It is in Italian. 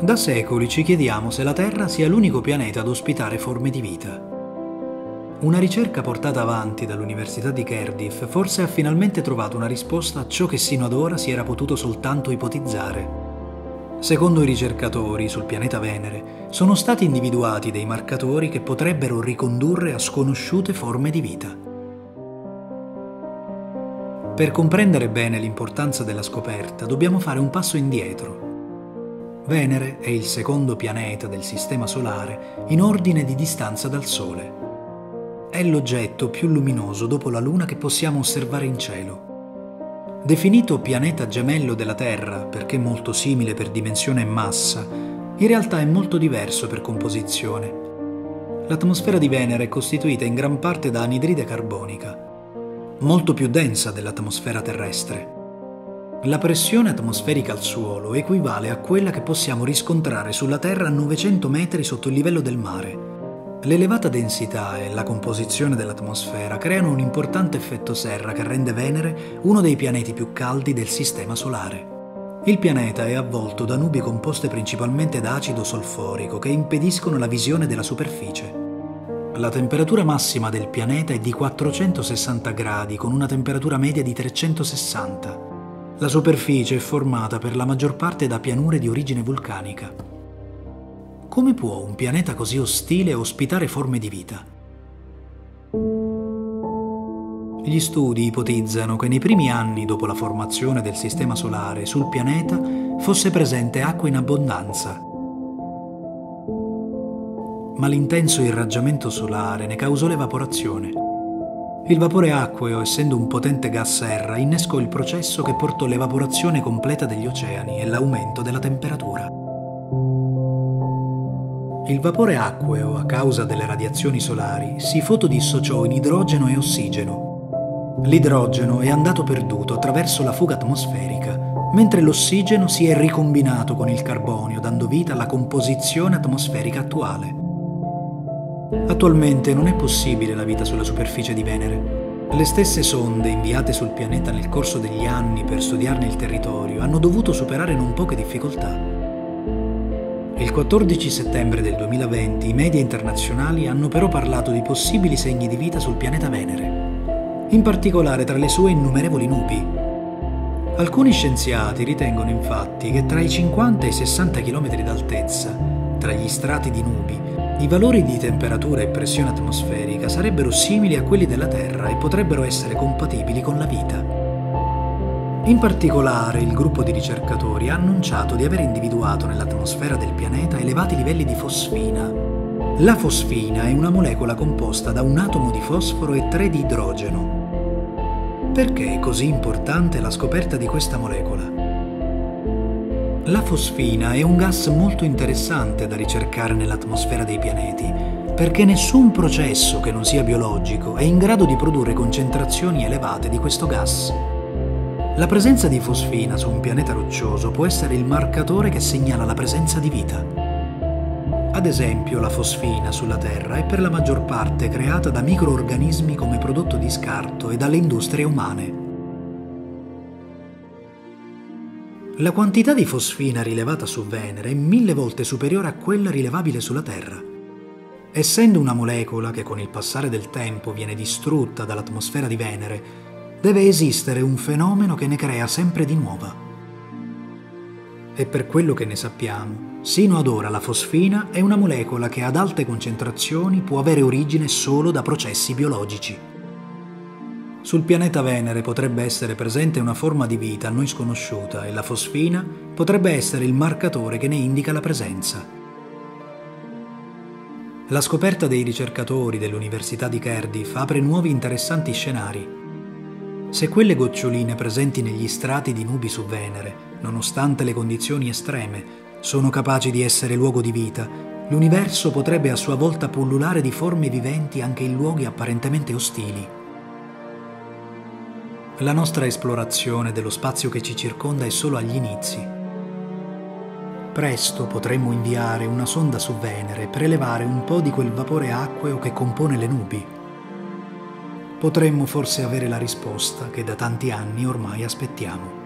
Da secoli ci chiediamo se la Terra sia l'unico pianeta ad ospitare forme di vita. Una ricerca portata avanti dall'Università di Cardiff forse ha finalmente trovato una risposta a ciò che sino ad ora si era potuto soltanto ipotizzare. Secondo i ricercatori, sul pianeta Venere sono stati individuati dei marcatori che potrebbero ricondurre a sconosciute forme di vita. Per comprendere bene l'importanza della scoperta, dobbiamo fare un passo indietro. Venere è il secondo pianeta del Sistema Solare in ordine di distanza dal Sole. È l'oggetto più luminoso dopo la Luna che possiamo osservare in cielo. Definito pianeta gemello della Terra, perché molto simile per dimensione e massa, in realtà è molto diverso per composizione. L'atmosfera di Venere è costituita in gran parte da anidride carbonica, molto più densa dell'atmosfera terrestre. La pressione atmosferica al suolo equivale a quella che possiamo riscontrare sulla Terra a 900 metri sotto il livello del mare. L'elevata densità e la composizione dell'atmosfera creano un importante effetto serra che rende Venere uno dei pianeti più caldi del Sistema Solare. Il pianeta è avvolto da nubi composte principalmente da acido solforico che impediscono la visione della superficie. La temperatura massima del pianeta è di 460 gradi con una temperatura media di 360. La superficie è formata per la maggior parte da pianure di origine vulcanica. Come può un pianeta così ostile ospitare forme di vita? Gli studi ipotizzano che nei primi anni dopo la formazione del Sistema Solare sul pianeta fosse presente acqua in abbondanza. Ma l'intenso irraggiamento solare ne causò l'evaporazione. Il vapore acqueo, essendo un potente gas serra, innescò il processo che portò all'evaporazione completa degli oceani e all'aumento della temperatura. Il vapore acqueo, a causa delle radiazioni solari, si fotodissociò in idrogeno e ossigeno. L'idrogeno è andato perduto attraverso la fuga atmosferica, mentre l'ossigeno si è ricombinato con il carbonio, dando vita alla composizione atmosferica attuale. Attualmente non è possibile la vita sulla superficie di Venere. Le stesse sonde inviate sul pianeta nel corso degli anni per studiarne il territorio hanno dovuto superare non poche difficoltà. Il 14 settembre del 2020 i media internazionali hanno però parlato di possibili segni di vita sul pianeta Venere, in particolare tra le sue innumerevoli nubi. Alcuni scienziati ritengono infatti che tra i 50 e i 60 km d'altezza, tra gli strati di nubi, i valori di temperatura e pressione atmosferica sarebbero simili a quelli della Terra e potrebbero essere compatibili con la vita. In particolare, il gruppo di ricercatori ha annunciato di aver individuato nell'atmosfera del pianeta elevati livelli di fosfina. La fosfina è una molecola composta da un atomo di fosforo e 3 di idrogeno. Perché è così importante la scoperta di questa molecola? La fosfina è un gas molto interessante da ricercare nell'atmosfera dei pianeti, perché nessun processo che non sia biologico è in grado di produrre concentrazioni elevate di questo gas. La presenza di fosfina su un pianeta roccioso può essere il marcatore che segnala la presenza di vita. Ad esempio, la fosfina sulla Terra è per la maggior parte creata da microorganismi come prodotto di scarto e dalle industrie umane. La quantità di fosfina rilevata su Venere è 1000 volte superiore a quella rilevabile sulla Terra. Essendo una molecola che con il passare del tempo viene distrutta dall'atmosfera di Venere, deve esistere un fenomeno che ne crea sempre di nuova. E per quello che ne sappiamo, sino ad ora la fosfina è una molecola che ad alte concentrazioni può avere origine solo da processi biologici. Sul pianeta Venere potrebbe essere presente una forma di vita a noi sconosciuta e la fosfina potrebbe essere il marcatore che ne indica la presenza. La scoperta dei ricercatori dell'Università di Cardiff apre nuovi interessanti scenari. Se quelle goccioline presenti negli strati di nubi su Venere, nonostante le condizioni estreme, sono capaci di essere luogo di vita, l'universo potrebbe a sua volta pullulare di forme viventi anche in luoghi apparentemente ostili. La nostra esplorazione dello spazio che ci circonda è solo agli inizi. Presto potremmo inviare una sonda su Venere per elevare un po' di quel vapore acqueo che compone le nubi. Potremmo forse avere la risposta che da tanti anni ormai aspettiamo.